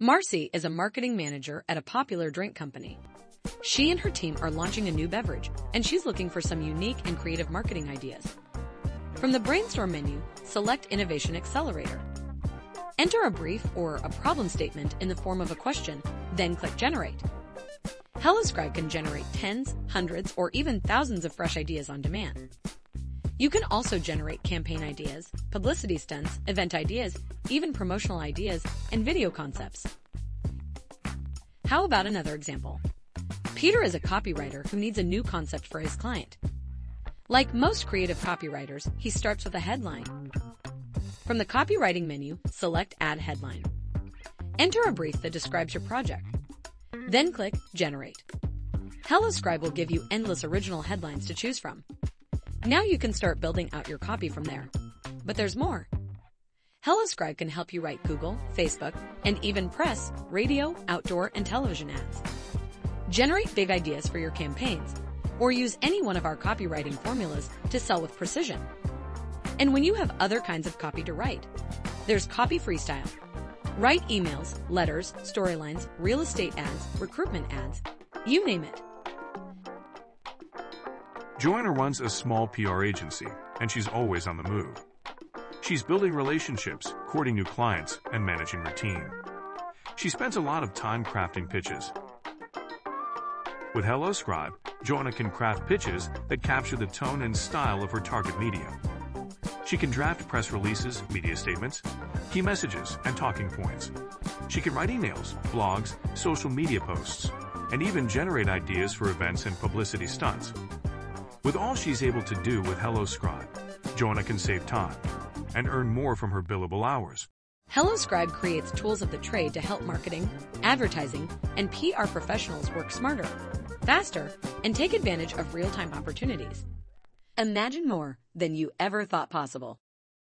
Marcy is a marketing manager at a popular drink company. She and her team are launching a new beverage, and she's looking for some unique and creative marketing ideas. From the brainstorm menu, select Innovation Accelerator. Enter a brief or a problem statement in the form of a question, then click Generate. HelloScribe can generate tens, hundreds, or even thousands of fresh ideas on demand. You can also generate campaign ideas, publicity stunts, event ideas, even promotional ideas, and video concepts. How about another example? Peter is a copywriter who needs a new concept for his client. Like most creative copywriters, he starts with a headline. From the copywriting menu, select Add Headline. Enter a brief that describes your project. Then click Generate. HelloScribe will give you endless original headlines to choose from. Now you can start building out your copy from there. But there's more. HelloScribe can help you write Google, Facebook, and even press, radio, outdoor, and television ads. Generate big ideas for your campaigns, or use any one of our copywriting formulas to sell with precision. And when you have other kinds of copy to write, there's Copy Freestyle. Write emails, letters, storylines, real estate ads, recruitment ads, you name it. Joanna runs a small PR agency, and she's always on the move. She's building relationships, courting new clients, and managing her team. She spends a lot of time crafting pitches. With HelloScribe, Joanna can craft pitches that capture the tone and style of her target media. She can draft press releases, media statements, key messages, and talking points. She can write emails, blogs, social media posts, and even generate ideas for events and publicity stunts. With all she's able to do with HelloScribe, Joanna can save time and earn more from her billable hours. HelloScribe creates tools of the trade to help marketing, advertising, and PR professionals work smarter, faster, and take advantage of real-time opportunities. Imagine more than you ever thought possible.